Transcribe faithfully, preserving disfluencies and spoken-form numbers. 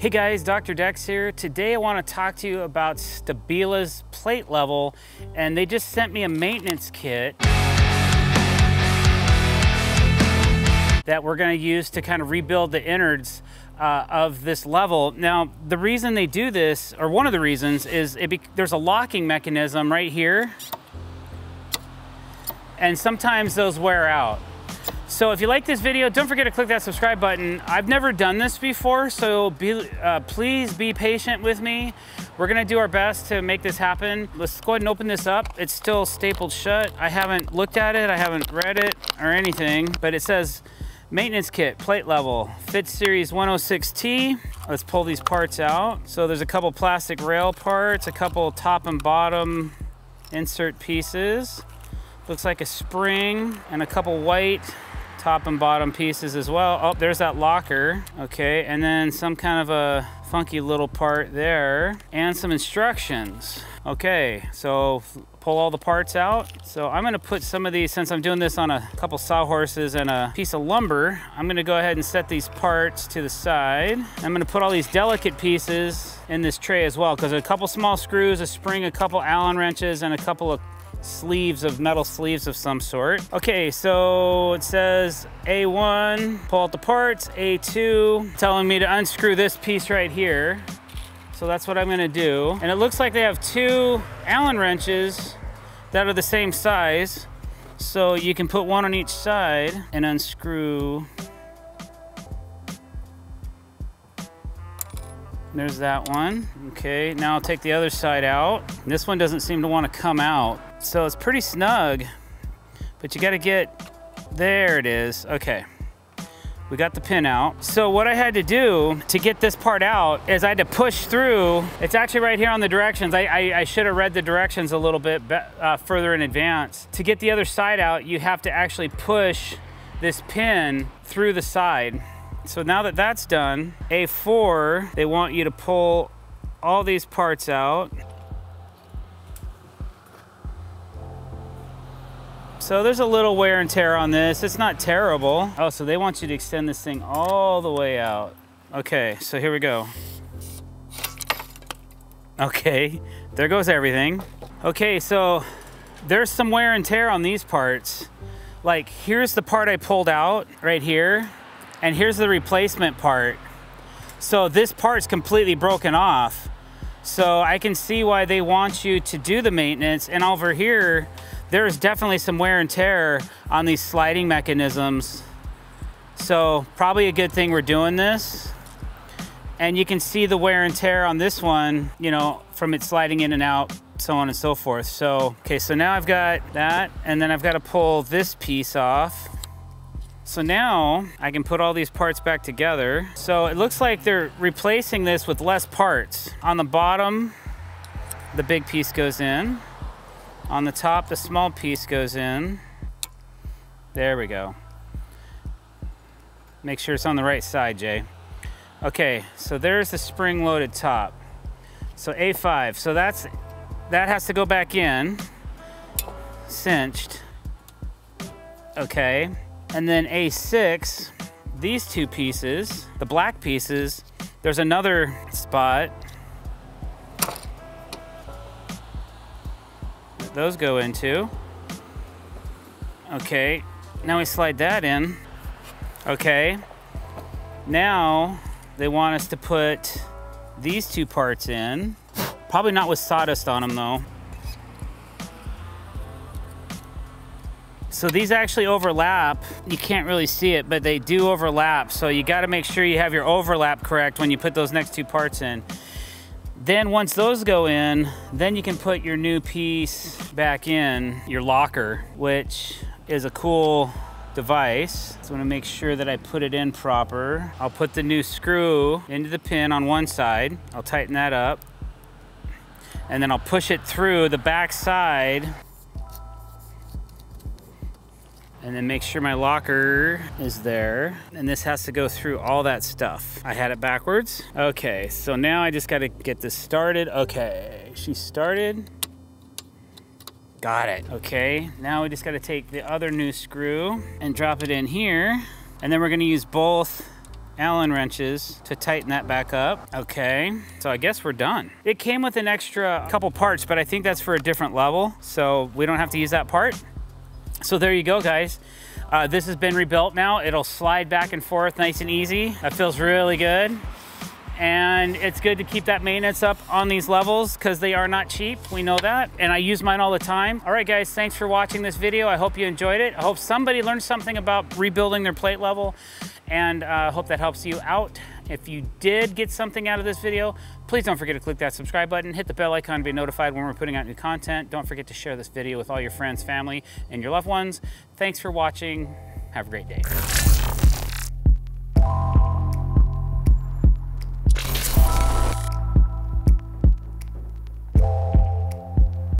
Hey guys, Doctor Decks here. Today I want to talk to you about Stabila's plate level, and they just sent me a maintenance kit that we're going to use to kind of rebuild the innards uh, of this level. Now, the reason they do this, or one of the reasons, is it be there's a locking mechanism right here, and sometimes those wear out. So if you like this video, don't forget to click that subscribe button. I've never done this before, so be, uh, please be patient with me. We're gonna do our best to make this happen. Let's go ahead and open this up. It's still stapled shut. I haven't looked at it, I haven't read it or anything, but it says maintenance kit, plate level, Fit Series one oh six T. Let's pull these parts out. So there's a couple plastic rail parts, a couple top and bottom insert pieces. Looks like a spring and a couple white top and bottom pieces as well. Oh, there's that locker. Okay, and then some kind of a funky little part there and some instructions. Okay, so pull all the parts out. So I'm gonna put some of these, since I'm doing this on a couple sawhorses and a piece of lumber, I'm gonna go ahead and set these parts to the side. I'm gonna put all these delicate pieces in this tray as well, because a couple small screws, a spring, a couple Allen wrenches, and a couple of sleeves of metal sleeves of some sort. Okay, so it says A one, pull out the parts, A two, telling me to unscrew this piece right here. So that's what I'm gonna do. And it looks like they have two Allen wrenches that are the same size. So you can put one on each side and unscrew. There's that one. Okay, now I'll take the other side out. This one doesn't seem to want to come out. So it's pretty snug, but you got to get, there it is. Okay, we got the pin out. So what I had to do to get this part out is I had to push through. It's actually right here on the directions. I, I, I should have read the directions a little bit uh, further in advance. To get the other side out, you have to actually push this pin through the side. So now that that's done, A four, they want you to pull all these parts out. So there's a little wear and tear on this. It's not terrible. Oh, so they want you to extend this thing all the way out. Okay, so here we go. Okay, there goes everything. Okay, so there's some wear and tear on these parts. Like, here's the part I pulled out right here. And here's the replacement part. So this part's completely broken off. So I can see why they want you to do the maintenance. And over here, there's definitely some wear and tear on these sliding mechanisms. So probably a good thing we're doing this. And you can see the wear and tear on this one, you know, from it sliding in and out, so on and so forth. So, okay, so now I've got that, and then I've got to pull this piece off. So now I can put all these parts back together. So it looks like they're replacing this with less parts. On the bottom, the big piece goes in. On the top, the small piece goes in. There we go. Make sure it's on the right side, Jay. Okay, so there's the spring-loaded top. So A five, so that's that has to go back in, cinched. Okay. And then A six, these two pieces, the black pieces, there's another spot. Those go into. Okay, now we slide that in. Okay, now they want us to put these two parts in. Probably not with sawdust on them though. So these actually overlap. You can't really see it, but they do overlap. So you gotta make sure you have your overlap correct when you put those next two parts in. Then once those go in, then you can put your new piece back in, your locker, which is a cool device. So I'm gonna make sure that I put it in proper. I'll put the new screw into the pin on one side. I'll tighten that up. And then I'll push it through the back side. And then make sure my locker is there. And this has to go through all that stuff. I had it backwards. Okay, so now I just gotta get this started. Okay, she started. Got it. Okay, now we just gotta take the other new screw and drop it in here. And then we're gonna use both Allen wrenches to tighten that back up. Okay, so I guess we're done. It came with an extra couple parts, but I think that's for a different level, so we don't have to use that part. So there you go, guys. Uh, this has been rebuilt now. It'll slide back and forth nice and easy. That feels really good. And it's good to keep that maintenance up on these levels because they are not cheap. We know that, and I use mine all the time. All right, guys, thanks for watching this video. I hope you enjoyed it. I hope somebody learned something about rebuilding their plate level, and I uh, hope that helps you out. If you did get something out of this video, please don't forget to click that subscribe button, hit the bell icon to be notified when we're putting out new content. Don't forget to share this video with all your friends, family, and your loved ones. Thanks for watching. Have a great day.